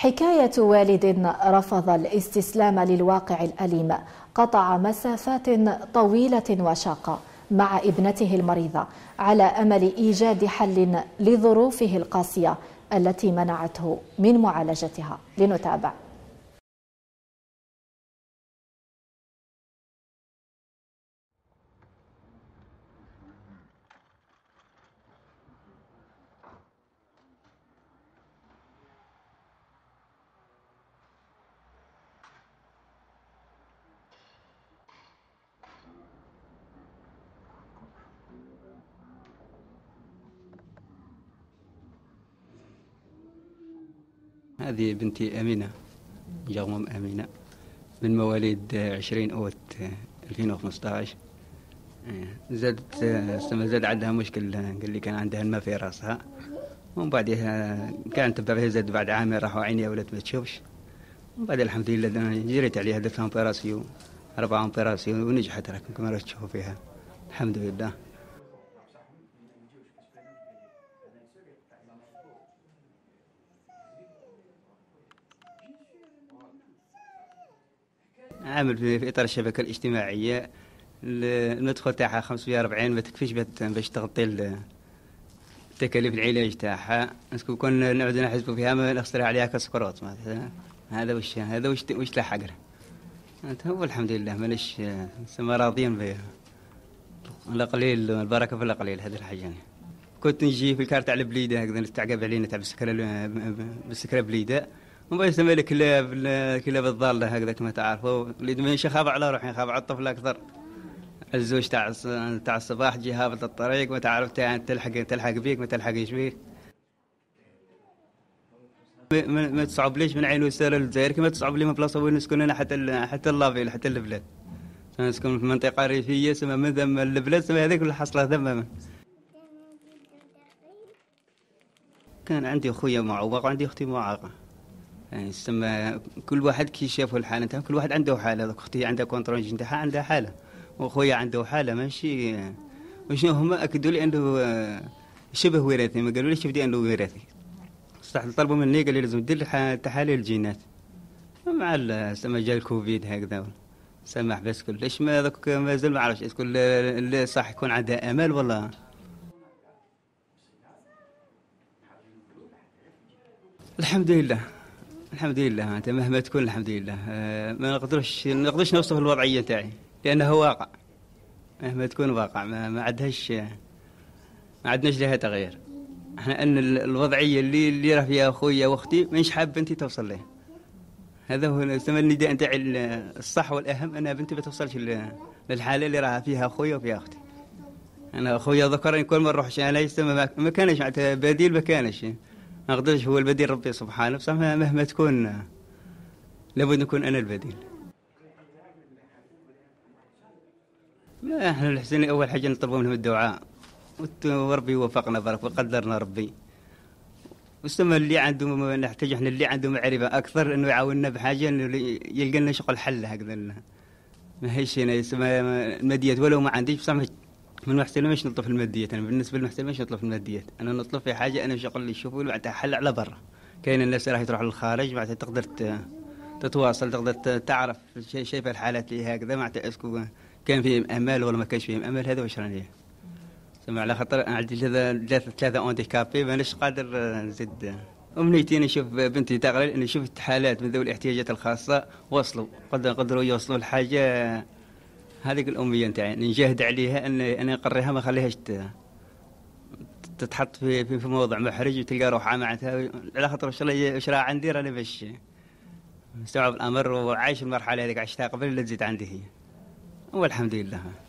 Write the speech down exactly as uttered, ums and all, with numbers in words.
حكاية والد رفض الاستسلام للواقع الأليم قطع مسافات طويلة وشاقة مع ابنته المريضة على أمل إيجاد حل لظروفه القاسية التي منعته من معالجتها. لنتابع. هذه بنتي أمينة جغمم أمينة من مواليد عشرين أوت ألفين وخمسطاش. زادت سما زاد عندها مشكل اللي كان عندها الماء في راسها، ومن بعدها كانت تبع زاد بعد عامين راحوا عينيها ولات ما تشوفش، ومن بعد الحمد لله جريت عليها درت لها أوبيراسيون أربعة أوبيراسيون ونجحت راكم كما راك تشوفوا فيها الحمد لله. عامل في اطار الشبكه الاجتماعيه، المدخل تاعها خمسمية وأربعين ما تكفيش باش تغطي تكاليف العلاج تاعها. اسكو كون نعود نحسبوا فيها ما نخسر عليها كسكروت، هذا وش هذا وش وش تلحق له. هو الحمد لله ماناش سما راضيين بها، القليل البركه في القليل. هذه الحاجه كنت نجي في الكار تاع البليده هكذا نستعقب علينا تاع بالسكره بالسكره بليده، ومن بعد سمى الكلاب الكلاب الضاله هكذا كما تعرفوا. وليد ماشي خاف على روحي، خاف على الطفل اكثر. الزوج تاع تاع الصباح جي هابط الطريق، ما تعرف تلحق تلحق بيك ما تلحقش بيك. ما تصعب ليش من عين وسهله للجزائر كما تصعب لي من بلاصه وين نسكن انا حتى حتى لافيل حتى البلاد. نسكن في منطقه ريفيه، سما من ثم البلاد سما هذيك اللي حصله ثم. كان عندي خويا معوق وعندي اختي معاقه. يعني سما كل واحد كي شافوا الحاله تاعهم كل واحد عنده حاله. اختي عندها كونترونج نتاعها عندها حاله، وخويا عنده حاله ماشي. وشنو هما اكدوا لي انه شبه وراثي، ما قالوا ليش بدي انه وراثي. صح طلبوا مني قالوا لي لازم دير تحاليل الجينات. مع سما جا الكوفيد هكذا سما حبس كلش. ما هذاك مازال ما عرفش اسكو صح يكون عندها امل ولا. الحمد لله الحمد لله انت مهما تكون الحمد لله. ما نقدرش نقدرش نوصف الوضعيه تاعي لانه واقع، مهما تكون واقع. ما, ما عندهاش ما عندناش لها تغيير. احنا ان الوضعيه اللي اللي راه فيها اخويا واختي مانيش حاب بنتي توصل لها. هذا هو النداء تاعي الصح والاهم، ان بنتي ما توصلش للحاله اللي راها فيها اخويا وفيها اختي. انا اخويا ذكرني كل ما نروحش انا يسمى ما كانش معناتها بديل، ما كانش ما نقدرش. هو البديل ربي سبحانه. بصح مهما تكون لابد نكون انا البديل. لا احنا الحسين اول حاجه نطلبوا منهم الدعاء، وربي وفقنا برك وقدرنا ربي. وسما اللي عنده نحتاج احنا اللي عنده معرفه اكثر انه يعاوننا بحاجه، انه يلقى لنا شغل حل هكذا. ماهيش انا سما الماديات ولو ما عنديش، بصح من المحسن ماش نطلب الماديات. انا بالنسبه للمحسن ماش نطلب الماديات، انا نطلب في حاجه انا شغل اللي يشوفوا معناتها حل على برا. كاين الناس راهي تروح للخارج معناتها تقدر تتواصل، تقدر تعرف شايفه الحالات اللي هكذا معناتها اسكو كان فيهم امل ولا ما كانش فيهم امل. هذا واش راني سمع على خاطر عندي ثلاثه ثلاثه اونتيكابي مانيش قادر نزيد. امنيتي نشوف بنتي تقرا، اني شفت حالات من ذوي الاحتياجات الخاصه وصلوا قدر قدروا يوصلوا لحاجه. هذيك الأمية نتاعي نجاهد عليها، أن أنا نقريها ما خليهاش تتحط في في, في موضع محرج وتلقى روحها معناتها على خاطر واش واش راه عندي راني باش مستوعب الأمر وعايش المرحلة هذيك عشتها قبل لا تزيد عندي هي. والحمد لله.